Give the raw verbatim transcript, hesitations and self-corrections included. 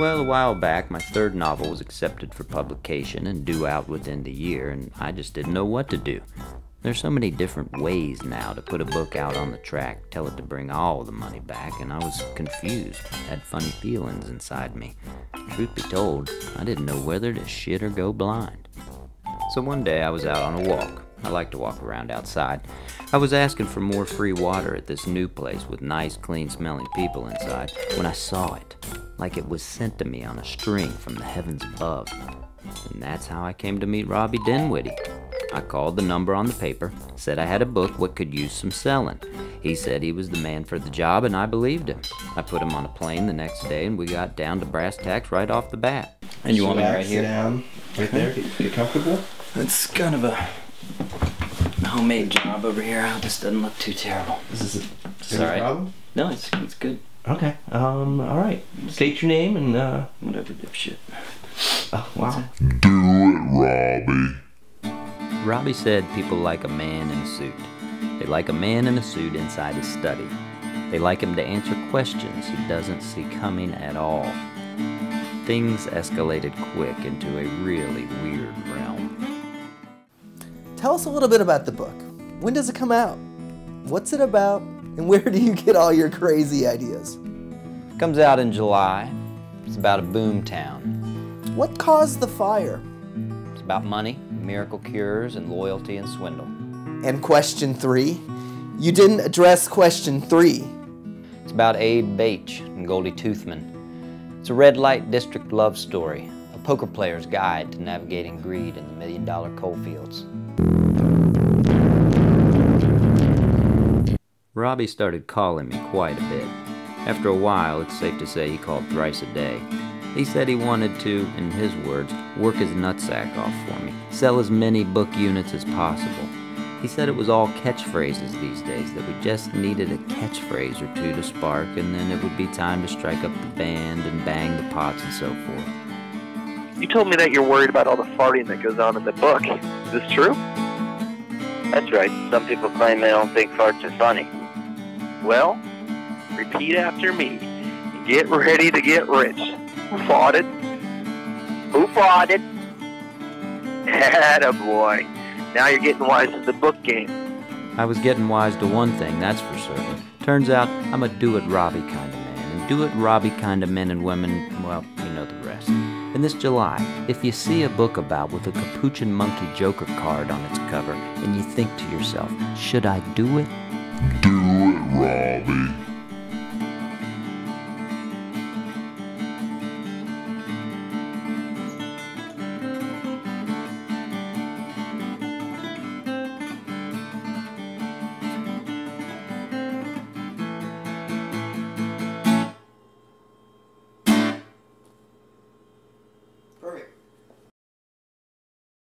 Well, a while back, my third novel was accepted for publication and due out within the year, and I just didn't know what to do. There's so many different ways now to put a book out on the track, tell it to bring all the money back, and I was confused, had funny feelings inside me. Truth be told, I didn't know whether to shit or go blind. So one day I was out on a walk. I like to walk around outside. I was asking for more free water at this new place with nice, clean-smelling people inside when I saw it, like it was sent to me on a string from the heavens above. And that's how I came to meet Robbie Dinwiddie. I called the number on the paper, said I had a book what could use some selling. He said he was the man for the job, and I believed him. I put him on a plane the next day, and we got down to brass tacks right off the bat. And you want me right here? Down, right there, get, get comfortable? It's kind of a homemade job over here. Oh, this doesn't look too terrible. Is this a serious right. problem? No, it's, it's good. Okay, um, alright. State your name and, uh, whatever dipshit. Oh, wow. Do it, Robbie. Robbie said people like a man in a suit. They like a man in a suit inside his study. They like him to answer questions he doesn't see coming at all. Things escalated quick into a really weird realm. Tell us a little bit about the book. When does it come out? What's it about? And where do you get all your crazy ideas? It comes out in July. It's about a boom town. What caused the fire? It's about money, miracle cures, and loyalty and swindle. And question three? You didn't address question three. It's about Abe Baach and Goldie Toothman. It's a red light district love story, a poker player's guide to navigating greed in the million dollar coal fields. Robbie started calling me quite a bit. After a while, it's safe to say he called thrice a day. He said he wanted to, in his words, work his nutsack off for me, sell as many book units as possible. He said it was all catchphrases these days, that we just needed a catchphrase or two to spark, and then it would be time to strike up the band and bang the pots and so forth. You told me that you're worried about all the farting that goes on in the book. Is this true? That's right. Some people claim they don't think farts are funny. Well, repeat after me. Get ready to get rich. Who farted? Who farted? Attaboy. Now you're getting wise to the book game. I was getting wise to one thing, that's for certain. Turns out I'm a do-it-Robbie kind of man, and do-it-Robbie kind of men and women, well, you know the rest. And this July, if you see a book about with a capuchin monkey joker card on its cover, and you think to yourself, should I do it? Do it, Robbie.